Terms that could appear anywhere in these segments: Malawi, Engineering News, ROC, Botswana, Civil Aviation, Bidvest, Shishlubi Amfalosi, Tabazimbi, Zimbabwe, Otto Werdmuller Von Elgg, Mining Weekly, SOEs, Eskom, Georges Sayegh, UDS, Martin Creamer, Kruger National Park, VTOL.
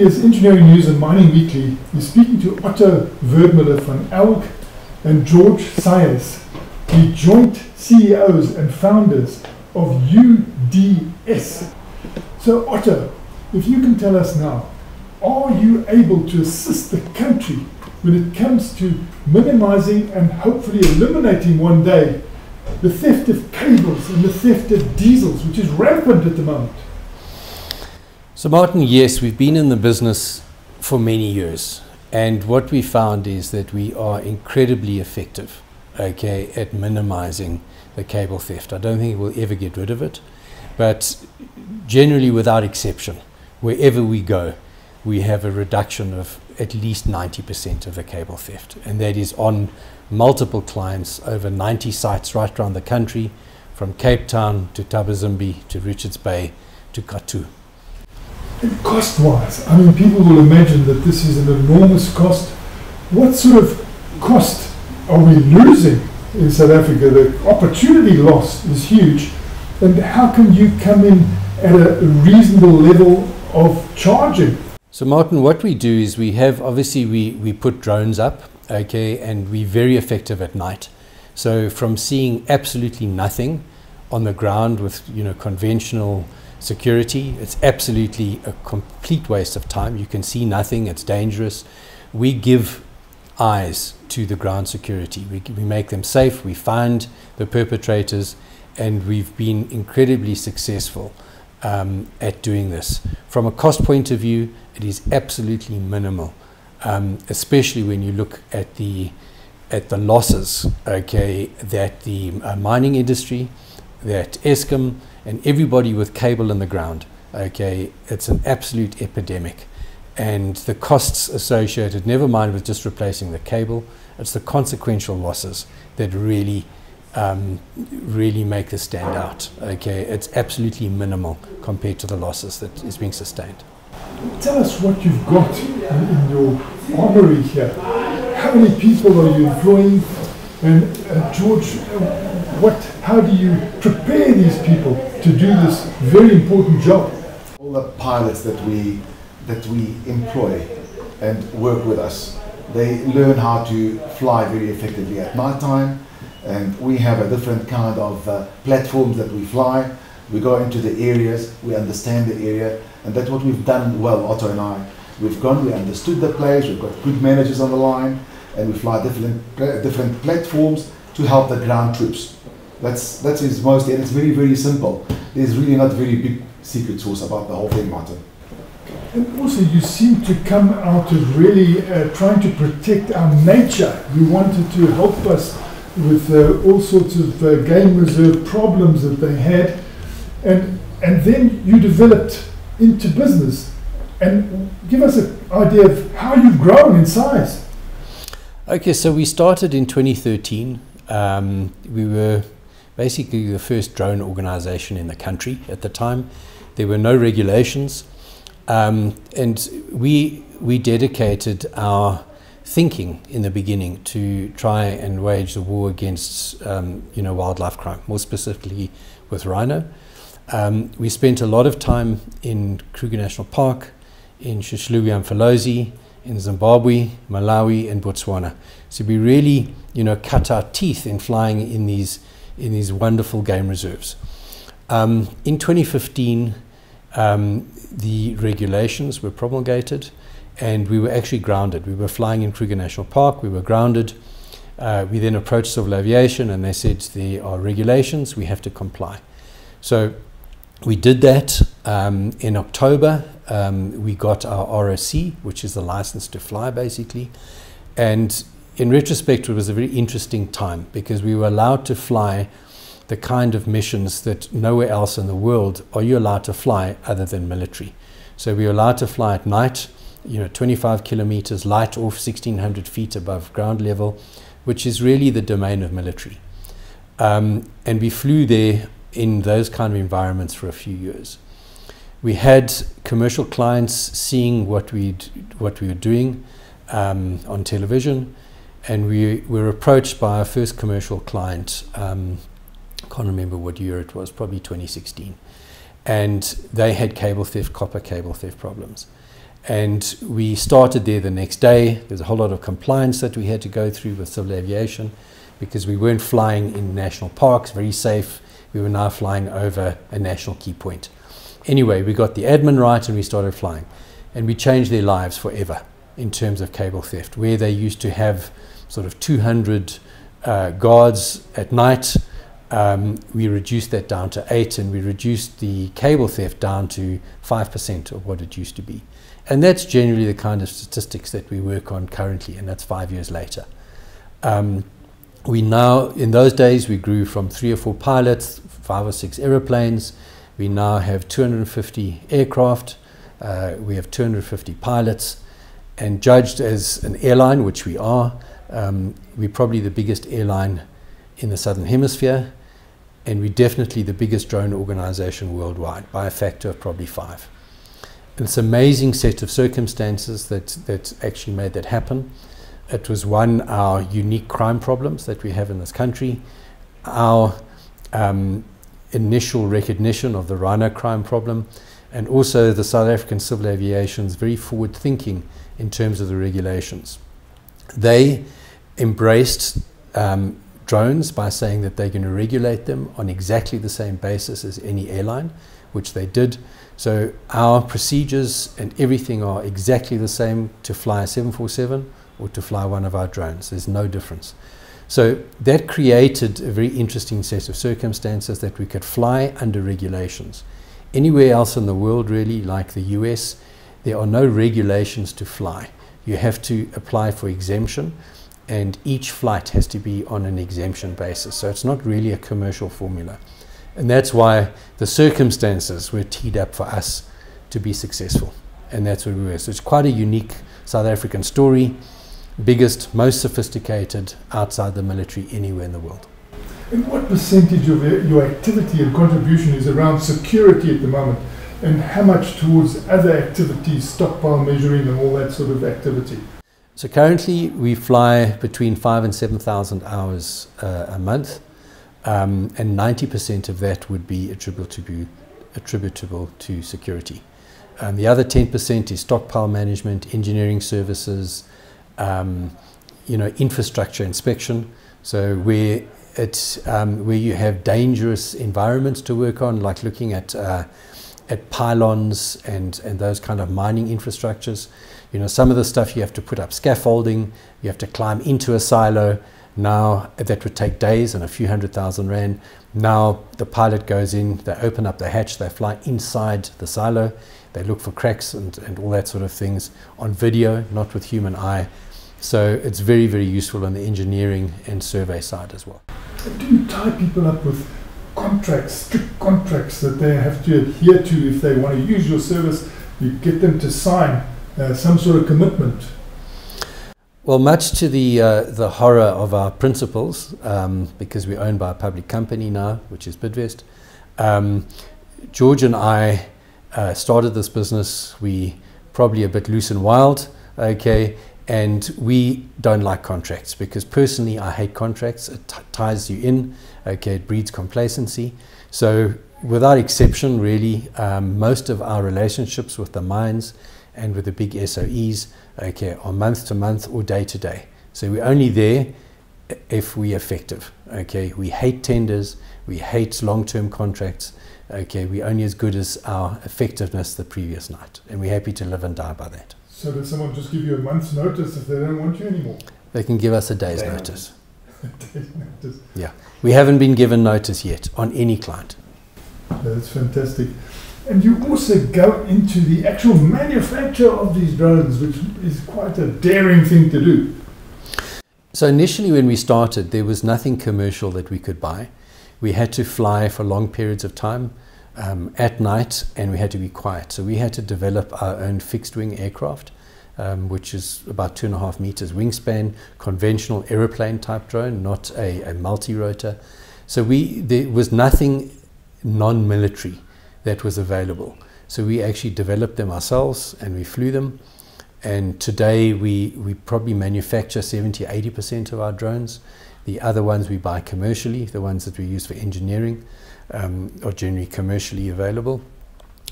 UDS Engineering News and MiningWeekly is speaking to Otto Werdmuller Von Elgg and Georges Sayegh, the joint CEOs and founders of UDS. So Otto, if you can tell us now, are you able to assist the country when it comes to minimizing and hopefully eliminating one day the theft of cables and the theft of diesels, which is rampant at the moment? So Martin, yes, we've been in the business for many years, and what we found is that we are incredibly effective, okay, at minimizing the cable theft. I don't think we'll ever get rid of it, but generally without exception, wherever we go, we have a reduction of at least 90% of the cable theft, and that is on multiple clients over 90 sites right around the country, from Cape Town to Tabazimbi to Richards Bay to Katu. Cost-wise, I mean, people will imagine that this is an enormous cost. What sort of cost are we losing in South Africa? The opportunity loss is huge, and how can you come in at a reasonable level of charging? So Martin, what we do is we have, obviously we put drones up, okay, and we're very effective at night. So from seeing absolutely nothing on the ground with, you know, conventional security, it's absolutely a complete waste of time. You can see nothing, it's dangerous. We give eyes to the ground security. We make them safe, we find the perpetrators, and we've been incredibly successful at doing this. From a cost point of view, it is absolutely minimal, especially when you look at the losses, okay, that the mining industry, that Eskom, and everybody with cable in the ground, okay, it's an absolute epidemic. And the costs associated, never mind with just replacing the cable, it's the consequential losses that really, really make this stand out, okay. It's absolutely minimal compared to the losses that is being sustained. Tell us what you've got in your armory here. How many people are you employing? And George, how do you prepare these people to do this very important job? All the pilots that we employ and work with us, they learn how to fly very effectively at night time, and we have a different kind of platforms that we fly. We go into the areas, we understand the area, and that's what we've done well, Otto and I. We've gone, we understood the place, we've got good managers on the line, and we fly different platforms to help the ground troops. That is mostly, and it's very, very simple. There's really not very big secret sauce about the whole thing, Martin. And also, you seem to come out of really trying to protect our nature. You wanted to help us with all sorts of game reserve problems that they had, and then you developed into business. And give us an idea of how you've grown in size. Okay, so we started in 2013. We were basically the first drone organization in the country at the time. There were no regulations, and we dedicated our thinking in the beginning to try and wage the war against you know, wildlife crime, more specifically with rhino. We spent a lot of time in Kruger National Park, in Shishlubi Amfalosi, in Zimbabwe, Malawi, and Botswana. So we really, you know, cut our teeth in flying in these wonderful game reserves. In 2015, the regulations were promulgated, and we were actually grounded. We were flying in Kruger National Park, we were grounded. We then approached Civil Aviation, and they said there are regulations, we have to comply. So we did that. In October, we got our ROC, which is the license to fly, basically. And in retrospect, it was a very interesting time because we were allowed to fly the kind of missions that nowhere else in the world are you allowed to fly other than military. So we were allowed to fly at night, you know, 25 kilometers light off, 1,600 feet above ground level, which is really the domain of military. And we flew there in those kind of environments for a few years. We had commercial clients seeing what we were doing on television, and we were approached by our first commercial client. Can't remember what year it was, probably 2016, and they had cable theft, copper cable theft problems, And we started there the next day. There's a whole lot of compliance that we had to go through with Civil Aviation because we weren't flying in national parks, very safe. We were now flying over a national key point. Anyway, we got the admin right and we started flying. And we changed their lives forever in terms of cable theft, where they used to have sort of 200 guards at night. We reduced that down to 8, and we reduced the cable theft down to 5% of what it used to be. And that's generally the kind of statistics that we work on currently, and that's 5 years later. We now, in those days, we grew from 3 or 4 pilots, 5 or 6 aeroplanes. We now have 250 aircraft. We have 250 pilots, and judged as an airline, which we are, we're probably the biggest airline in the Southern Hemisphere, and we're definitely the biggest drone organization worldwide by a factor of probably 5. And it's an amazing set of circumstances that actually made that happen. It was one, our unique crime problems that we have in this country, our initial recognition of the rhino crime problem, and also the South African Civil Aviation's very forward thinking in terms of the regulations. They embraced drones by saying that they're going to regulate them on exactly the same basis as any airline, which they did. So our procedures and everything are exactly the same to fly a 747 or to fly one of our drones. There's no difference. So that created a very interesting set of circumstances that we could fly under regulations. Anywhere else in the world, really, like the US, there are no regulations to fly. You have to apply for exemption, and each flight has to be on an exemption basis. So it's not really a commercial formula. And that's why the circumstances were teed up for us to be successful. And that's what we were. So it's quite a unique South African story, biggest, most sophisticated outside the military anywhere in the world. And what percentage of your activity and contribution is around security at the moment, and how much towards other activities, stockpile measuring and all that sort of activity? So currently we fly between 5,000 and 7,000 hours a month, and 90% of that would be attributable to security. The other 10% is stockpile management, engineering services, infrastructure inspection. So where you have dangerous environments to work on, like looking at pylons and those kind of mining infrastructures. You know, some of the stuff you have to put up scaffolding, you have to climb into a silo. Now that would take days and a few R100,000. Now the pilot goes in, they open up the hatch, they fly inside the silo, they look for cracks and all that sort of things on video, not with human eye. So it's very, very useful on the engineering and survey side as well. Do you tie people up with contracts, strict contracts that they have to adhere to if they want to use your service? You get them to sign some sort of commitment? Well, much to the horror of our principals, because we're owned by a public company now, which is Bidvest, George and I started this business. We probably a bit loose and wild, okay, and we don't like contracts because personally I hate contracts. It ties you in, okay, it breeds complacency. So without exception, really, most of our relationships with the mines and with the big SOEs, okay, are month to month or day to day. So we're only there if we're effective, okay. We hate tenders, we hate long-term contracts, okay. We're only as good as our effectiveness the previous night, and we're happy to live and die by that. So does someone just give you a month's notice if they don't want you anymore? They can give us a day's notice. Yeah, we haven't been given notice yet on any client. That's fantastic. And you also go into the actual manufacture of these drones, which is quite a daring thing to do. So initially when we started, there was nothing commercial that we could buy. We had to fly for long periods of time at night, and we had to be quiet. So we had to develop our own fixed wing aircraft, which is about 2.5 meters wingspan, conventional aeroplane type drone, not a multi-rotor. So there was nothing non-military that was available. So we actually developed them ourselves and we flew them. And today we probably manufacture 70–80% of our drones. The other ones we buy commercially, the ones that we use for engineering are generally commercially available.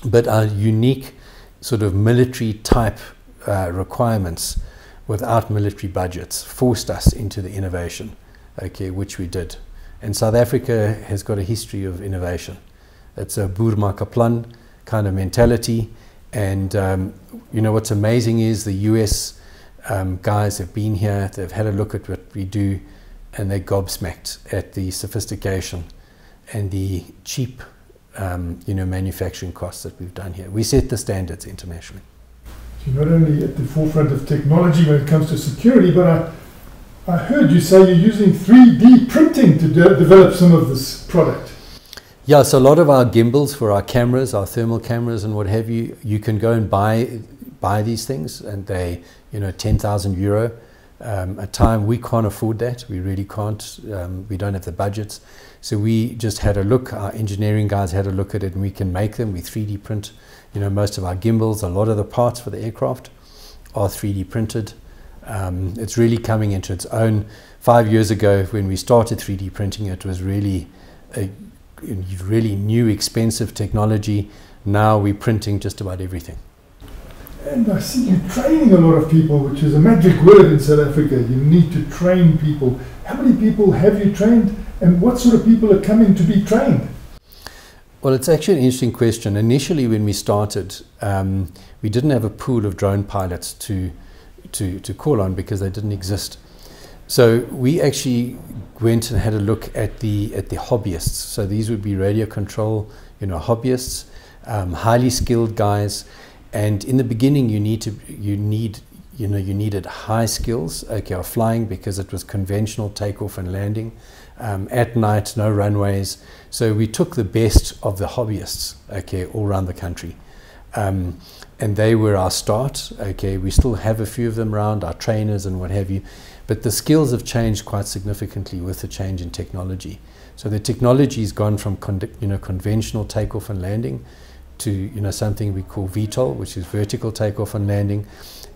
But our unique sort of military type requirements without military budgets forced us into the innovation, which we did. And South Africa has got a history of innovation. It's a boer maak 'n plan kind of mentality. And you know, what's amazing is the US guys have been here, they've had a look at what we do, and they're gobsmacked at the sophistication and the cheap you know, manufacturing costs that we've done here. We set the standards internationally. You're not only at the forefront of technology when it comes to security, but I heard you say you're using 3D printing to develop some of this product. Yeah, so a lot of our gimbals for our cameras, our thermal cameras and what have you, you can go and buy these things, and they, you know, 10,000 euro a time. We can't afford that. We really can't. We don't have the budgets. So we just had a look. Our engineering guys had a look at it, and we can make them. We 3D print, you know, most of our gimbals. A lot of the parts for the aircraft are 3D printed. It's really coming into its own. 5 years ago when we started 3D printing, it was really a new, expensive technology. Now we're printing just about everything. And I see you training a lot of people, which is a magic word in South Africa. You need to train people. How many people have you trained, and what sort of people are coming to be trained? Well, it's actually an interesting question. Initially when we started, we didn't have a pool of drone pilots to call on because they didn't exist. So we actually went and had a look at the hobbyists. So these would be radio control, you know, hobbyists, highly skilled guys. And in the beginning, you needed high skills, of flying, because it was conventional takeoff and landing, at night, no runways. So we took the best of the hobbyists, all around the country. And they were our start. We still have a few of them around, our trainers and what have you, but the skills have changed quite significantly with the change in technology. So the technology has gone from conventional takeoff and landing to something we call VTOL, which is vertical takeoff and landing,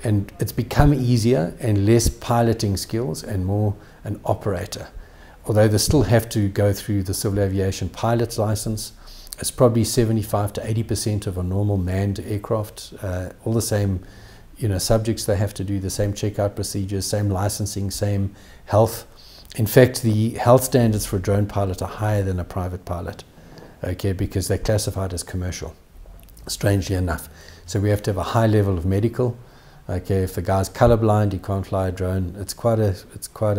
and it's become easier and less piloting skills and more an operator. Although they still have to go through the Civil Aviation pilot's license. It's probably 75 to 80% of a normal manned aircraft. All the same, subjects they have to do, the same checkout procedures, same licensing, same health. In fact, the health standards for a drone pilot are higher than a private pilot, because they're classified as commercial, strangely enough. So we have to have a high level of medical. If the guy's colorblind, he can't fly a drone. It's quite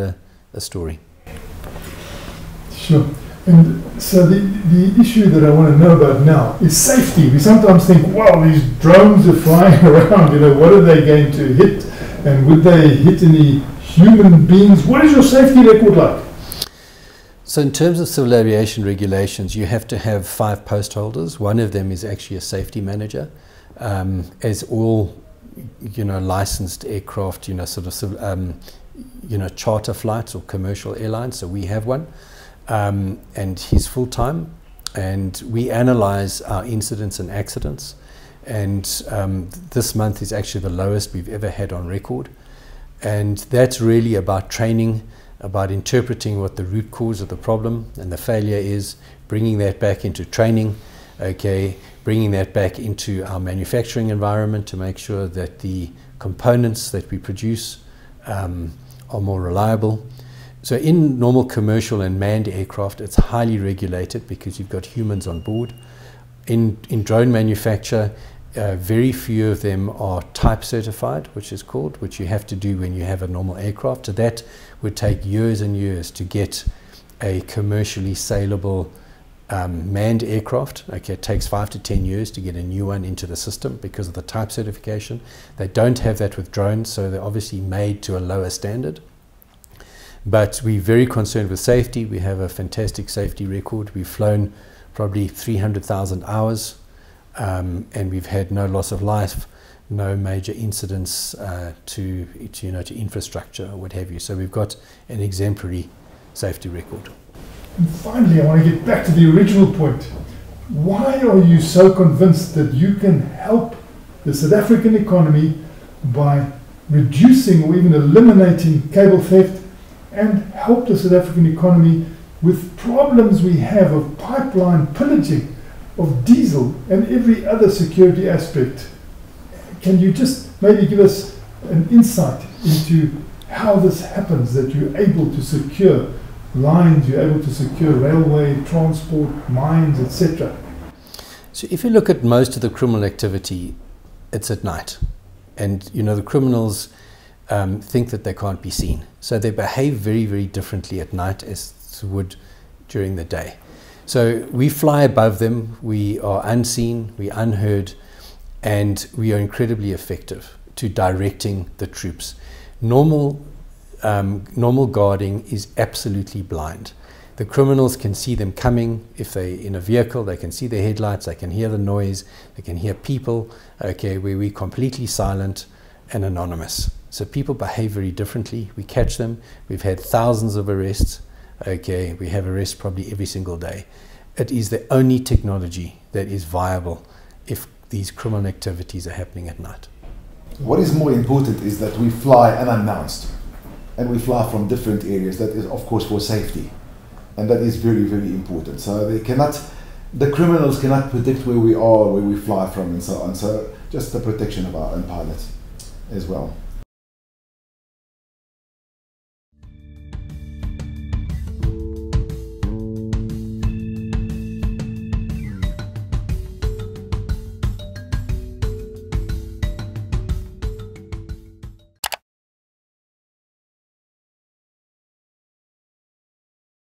a story. Sure. And so the issue that I want to know about now is safety. We sometimes think, wow, these drones are flying around, what are they going to hit? And would they hit any human beings? What is your safety record like? So in terms of civil aviation regulations, you have to have 5 post holders. One of them is actually a safety manager, as all, licensed aircraft, charter flights or commercial airlines. So we have one. And he's full-time, and we analyze our incidents and accidents, and this month is actually the lowest we've ever had on record, and that's really about training, about interpreting what the root cause of the problem and the failure is, bringing that back into training, bringing that back into our manufacturing environment to make sure that the components that we produce are more reliable. So in normal commercial and manned aircraft, it's highly regulated because you've got humans on board. In drone manufacture, very few of them are type certified, which is called, which you have to do when you have a normal aircraft. So that would take years and years to get a commercially saleable manned aircraft. It takes 5 to 10 years to get a new one into the system because of the type certification. They don't have that with drones, so they're obviously made to a lower standard. But we're very concerned with safety. We have a fantastic safety record. We've flown probably 300,000 hours, and we've had no loss of life, no major incidents to infrastructure or what have you. So we've got an exemplary safety record. And finally, I want to get back to the original point. Why are you so convinced that you can help the South African economy by reducing or even eliminating cable theft and help the South African economy with problems we have of pipeline pillaging, of diesel and every other security aspect? Can you just maybe give us an insight into how this happens, that you're able to secure lines, you're able to secure railway, transport, mines, etc.? So if you look at most of the criminal activity, it's at night. And you know, the criminals think that they can't be seen. So they behave very, very differently at night as would during the day. So we fly above them, we are unseen, we are unheard, and we are incredibly effective to directing the troops. Normal guarding is absolutely blind. The criminals can see them coming. If they're in a vehicle, they can see their headlights, they can hear the noise, they can hear people, okay, where we're completely silent and anonymous. So people behave very differently. We catch them. We've had thousands of arrests. Okay, we have arrests probably every single day. It is the only technology that is viable if these criminal activities are happening at night. What is more important is that we fly unannounced, and we fly from different areas. That is, of course, for safety, and that is very, very important. So they cannot, the criminals cannot predict where we are, where we fly from, and so on. So just the protection of our own pilots as well.